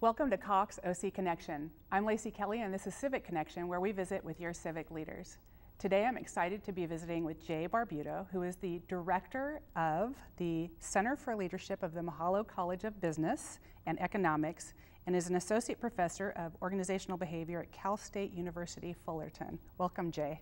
Welcome to Cox OC Connection. I'm Lacy Kelly and this is Civic Connection, where we visit with your civic leaders. Today I'm excited to be visiting with Jay Barbuto, who is the director of the Center for Leadership of the Mihaylo College of Business and Economics, and is an associate professor of organizational behavior at Cal State University Fullerton. Welcome, Jay.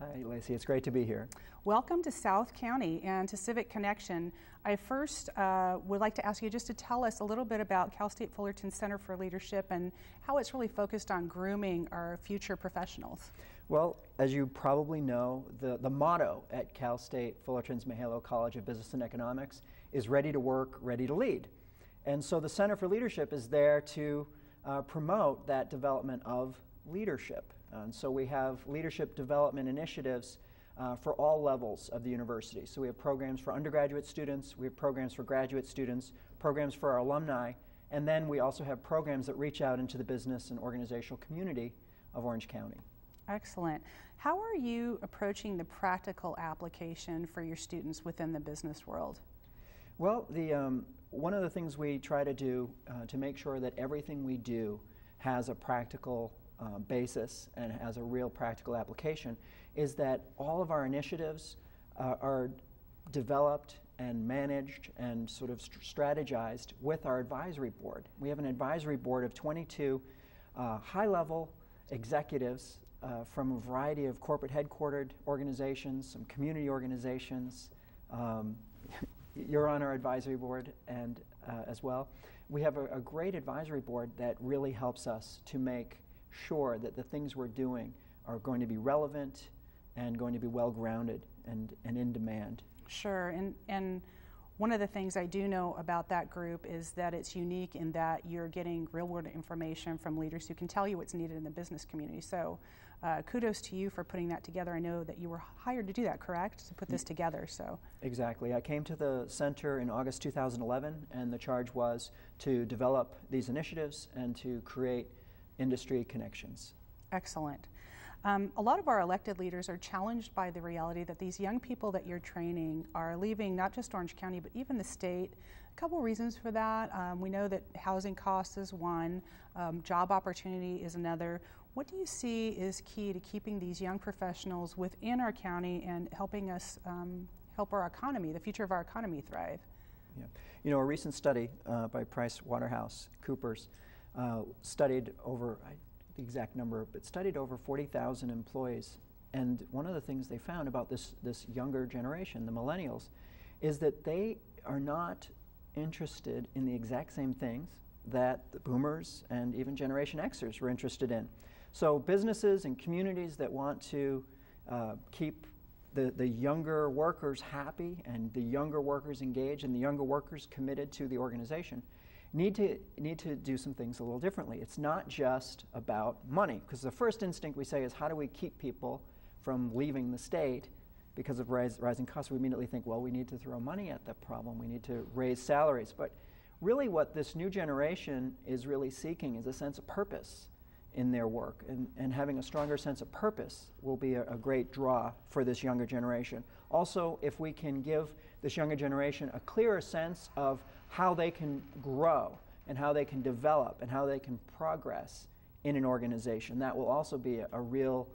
Hi, Lacy. It's great to be here. Welcome to South County and to Civic Connection. I first would like to ask you just to tell us a little bit about Cal State Fullerton Center for Leadership and how it's really focused on grooming our future professionals. Well, as you probably know, the motto at Cal State Fullerton's Mihaylo College of Business and Economics is ready to work, ready to lead. And so the Center for Leadership is there to promote that development of leadership. And so we have leadership development initiatives for all levels of the university. So we have programs for undergraduate students, we have programs for graduate students, programs for our alumni, and then we also have programs that reach out into the business and organizational community of Orange County. Excellent. How are you approaching the practical application for your students within the business world? Well, one of the things we try to do to make sure that everything we do has a practical basis and has a real practical application is that all of our initiatives are developed and managed and sort of strategized with our advisory board. We have an advisory board of 22 high-level executives from a variety of corporate headquartered organizations, some community organizations. You're on our advisory board and as well. We have a great advisory board that really helps us to make sure that the things we're doing are going to be relevant and going to be well-grounded and in demand. Sure, and one of the things I do know about that group is that it's unique in that you're getting real-world information from leaders who can tell you what's needed in the business community. So kudos to you for putting that together. I know that you were hired to do that, correct? To put this together, so. Exactly. I came to the center in August 2011, and the charge was to develop these initiatives and to create industry connections. Excellent. A lot of our elected leaders are challenged by the reality that these young people that you're training are leaving not just Orange County but even the state. A couple reasons for that. We know that housing costs is one, job opportunity is another. What do you see is key to keeping these young professionals within our county and helping us help our economy, the future of our economy, thrive? Yeah. You know, a recent study by Price Waterhouse Coopers studied over, the exact number, but studied over 40,000 employees. And one of the things they found about this younger generation, the millennials, is that they are not interested in the exact same things that the boomers and even Generation Xers were interested in. So businesses and communities that want to keep the younger workers happy and the younger workers engaged and the younger workers committed to the organization need to do some things a little differently. It's not just about money, because the first instinct we say is, how do we keep people from leaving the state because of rising costs? We immediately think, well, we need to throw money at the problem. We need to raise salaries. But really what this new generation is really seeking is a sense of purpose in their work. And having a stronger sense of purpose will be a great draw for this younger generation. Also, if we can give this younger generation a clearer sense of how they can grow and how they can develop and how they can progress in an organization, that will also be a real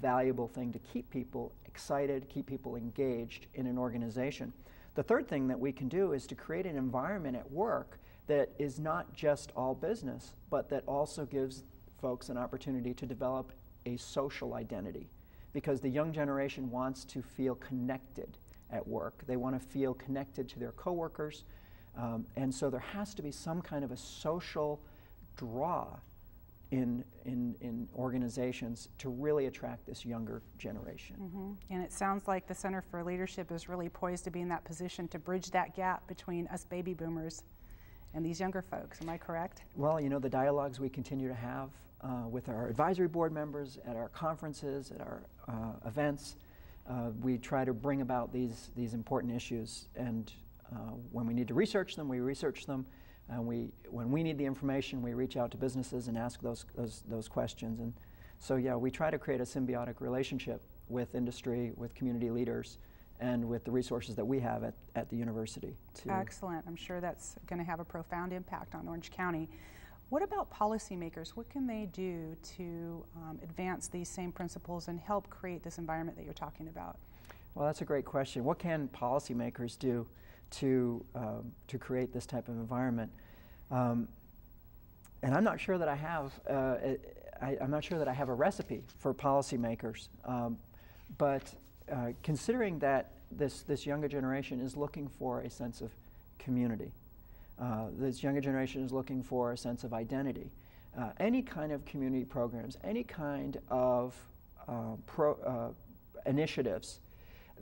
valuable thing to keep people excited, keep people engaged in an organization. The third thing that we can do is to create an environment at work that is not just all business, but that also gives folks an opportunity to develop a social identity, because the young generation wants to feel connected at work. They want to feel connected to their coworkers. And so there has to be some kind of a social draw in organizations to really attract this younger generation. Mm-hmm. And it sounds like the Center for Leadership is really poised to be in that position to bridge that gap between us baby boomers and these younger folks. Am I correct? Well, you know, the dialogues we continue to have with our advisory board members, at our conferences, at our events, we try to bring about these important issues, and when we need to research them, we research them, and when we need the information, we reach out to businesses and ask those questions. And so, yeah, we try to create a symbiotic relationship with industry, with community leaders, and with the resources that we have at the university. Excellent. I'm sure that's going to have a profound impact on Orange County. What about policymakers? What can they do to advance these same principles and help create this environment that you're talking about? Well, that's a great question. What can policymakers do to create this type of environment? And I'm not sure that I have I'm not sure that I have a recipe for policymakers, but considering that this younger generation is looking for a sense of community, this younger generation is looking for a sense of identity. Any kind of community programs, any kind of initiatives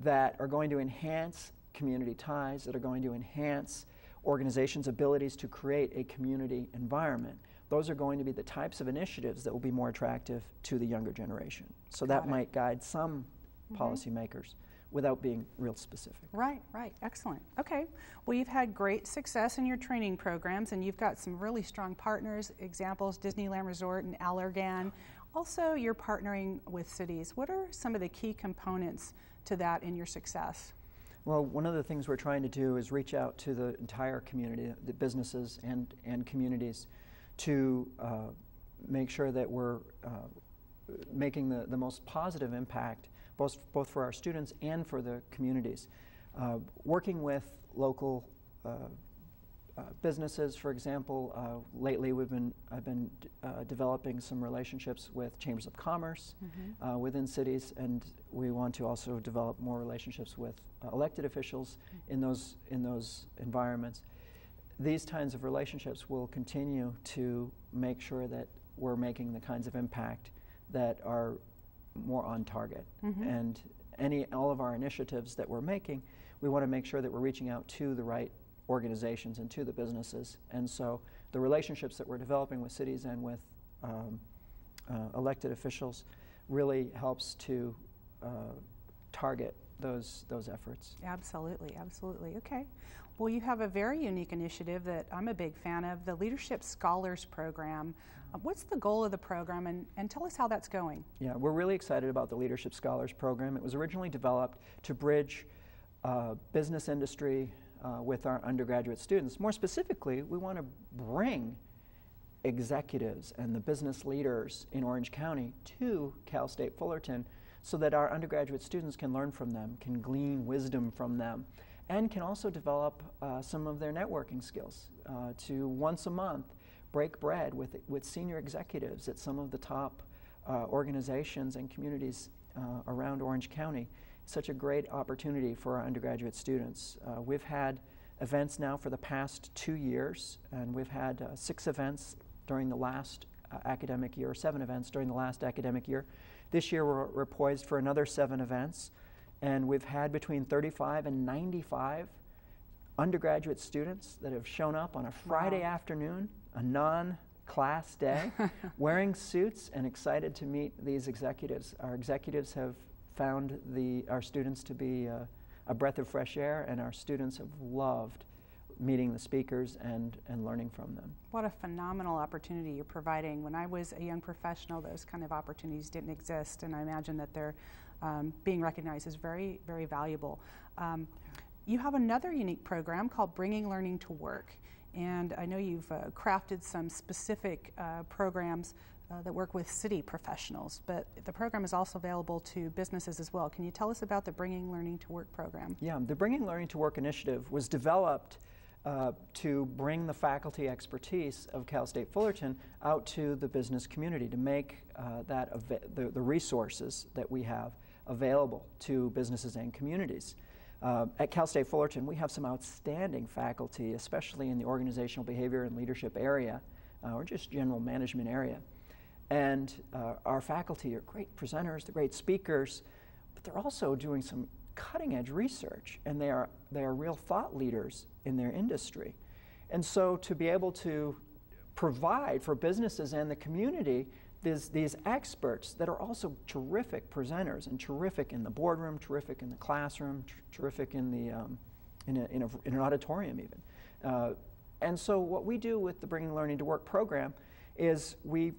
that are going to enhance community ties, that are going to enhance organizations' abilities to create a community environment, those are going to be the types of initiatives that will be more attractive to the younger generation. So that might guide some policymakers without being real specific. Right, right, excellent. Okay, well, you've had great success in your training programs, and you've got some really strong partners, examples, Disneyland Resort and Allergan. Also, you're partnering with cities. What are some of the key components to that in your success? Well, one of the things we're trying to do is reach out to the entire community, the businesses and communities, to make sure that we're making the most positive impact, both for our students and for the communities. Working with local businesses, for example, lately I've been developing some relationships with chambers of commerce within cities, and we want to also develop more relationships with elected officials in those environments. These kinds of relationships will continue to make sure that we're making the kinds of impact that are more on target. And all of our initiatives that we're making, we want to make sure that we're reaching out to the right organizations and to the businesses, and so the relationships that we're developing with cities and with elected officials really helps to target those efforts. Absolutely, absolutely. Okay, well, you have a very unique initiative that I'm a big fan of, the Leadership Scholars Program. What's the goal of the program, and tell us how that's going? Yeah, we're really excited about the Leadership Scholars Program. It was originally developed to bridge business industry with our undergraduate students. More specifically, we want to bring executives and the business leaders in Orange County to Cal State Fullerton so that our undergraduate students can learn from them, can glean wisdom from them, and can also develop some of their networking skills to once a month break bread with senior executives at some of the top organizations and communities around Orange County. Such a great opportunity for our undergraduate students. We've had events now for the past 2 years, and we've had 6 events during the last academic year, 7 events during the last academic year. This year we're poised for another 7 events, and we've had between 35 and 95 undergraduate students that have shown up on a Friday afternoon, a non-class day, wearing suits and excited to meet these executives. Our executives have found our students to be a breath of fresh air, and our students have loved meeting the speakers and learning from them. What a phenomenal opportunity you're providing. When I was a young professional, those kind of opportunities didn't exist, and I imagine that they're being recognized as very, very valuable. You have another unique program called Bringing Learning to Work, and I know you've crafted some specific programs that work with city professionals, but the program is also available to businesses as well. Can you tell us about the Bringing Learning to Work program? Yeah, the Bringing Learning to Work initiative was developed to bring the faculty expertise of Cal State Fullerton out to the business community, to make the resources that we have available to businesses and communities. At Cal State Fullerton, we have some outstanding faculty, especially in the organizational behavior and leadership area, or just general management area. And our faculty are great presenters, they're great speakers, but they're also doing some cutting-edge research, and they are real thought leaders in their industry. And so to be able to provide for businesses and the community these experts that are also terrific presenters and terrific in the boardroom, terrific in the classroom, terrific in the in an auditorium even. And so what we do with the Bringing Learning to Work program is we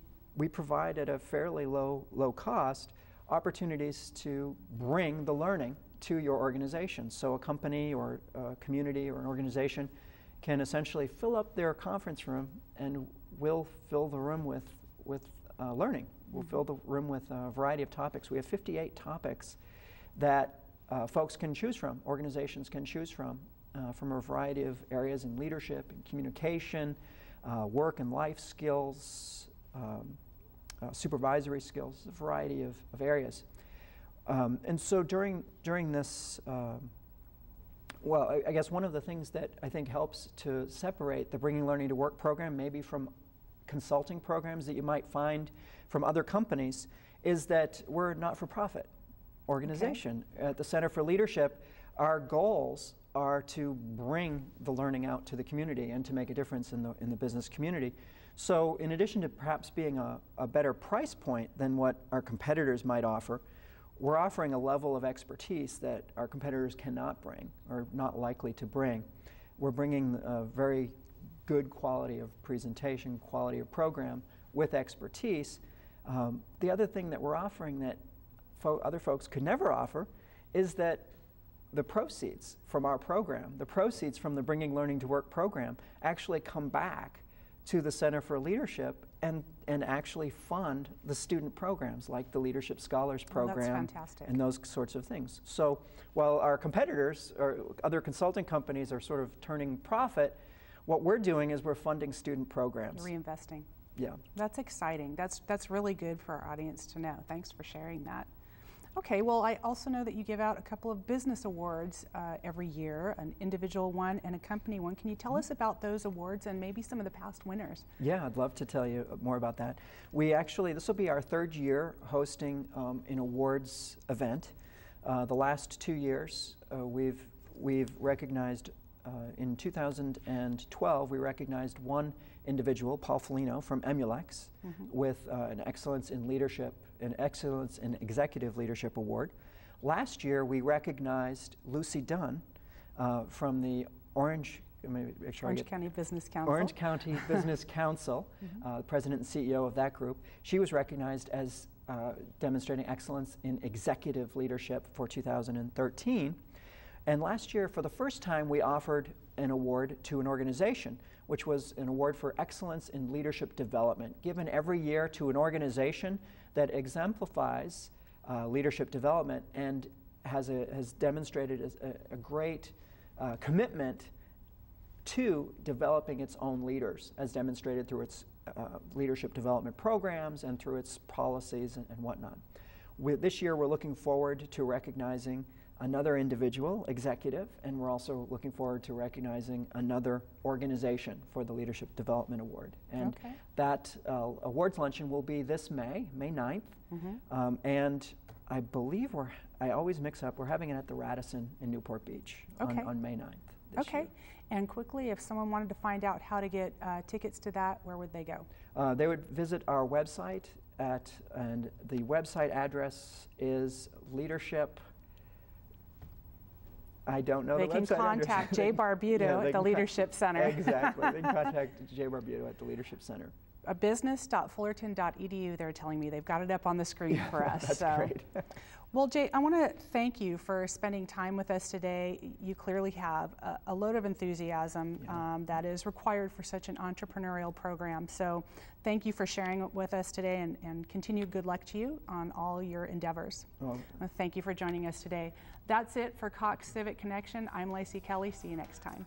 provide at a fairly low cost opportunities to bring the learning to your organization. So a company or a community or an organization can essentially fill up their conference room, and we'll fill the room with learning. We'll fill the room with a variety of topics. We have 58 topics that folks can choose from, organizations can choose from a variety of areas in leadership and communication, work and life skills, supervisory skills, a variety of areas. And so during this, well, I guess one of the things that I think helps to separate the Bringing Learning to Work program maybe from consulting programs that you might find from other companies is that we're a not-for-profit organization. Okay. At the Center for Leadership, our goals are to bring the learning out to the community and to make a difference in the business community. So in addition to perhaps being a better price point than what our competitors might offer, we're offering a level of expertise that our competitors cannot bring or not likely to bring. We're bringing a very good quality of presentation, quality of program with expertise. The other thing that we're offering that other folks could never offer is that the proceeds from our program, the proceeds from the Bringing Learning to Work program, actually come back to the Center for Leadership and actually fund the student programs like the Leadership Scholars Program and those sorts of things. So while our competitors or other consulting companies are sort of turning profit, what we're doing is we're funding student programs. Reinvesting. Yeah. That's exciting. That's really good for our audience to know. Thanks for sharing that. Okay, well, I also know that you give out a couple of business awards every year, an individual one and a company one. Can you tell us about those awards and maybe some of the past winners? Yeah, I'd love to tell you more about that. We actually, this will be our third year hosting an awards event. The last 2 years, we've recognized, in 2012, we recognized one individual, Paul Fellino from Emulex, with an Excellence in Leadership, an Excellence in Executive Leadership Award. Last year, we recognized Lucy Dunn from the Orange County Business Council, president and CEO of that group. She was recognized as demonstrating excellence in executive leadership for 2013. And last year, for the first time, we offered an award to an organization, which was an award for excellence in leadership development, given every year to an organization that exemplifies leadership development and has demonstrated a great commitment to developing its own leaders, as demonstrated through its leadership development programs and through its policies and whatnot. This year, we're looking forward to recognizing another individual, executive, and we're also looking forward to recognizing another organization for the Leadership Development Award. And that awards luncheon will be this May 9th, and I believe I always mix up, we're having it at the Radisson in Newport Beach on May 9th this year. And quickly, if someone wanted to find out how to get tickets to that, where would they go? They would visit our website, and the website address is leadership. I don't know. They can contact Jay Barbuto at the Leadership Center. Exactly. They can contact Jay Barbuto at the Leadership Center. Business.fullerton.edu, they're telling me. They've got it up on the screen for us. That's great. Well, Jay, I want to thank you for spending time with us today. You clearly have a load of enthusiasm that is required for such an entrepreneurial program. So thank you for sharing with us today, and continue good luck to you on all your endeavors. Thank you for joining us today. That's it for Cox Civic Connection. I'm Lacy Kelly. See you next time.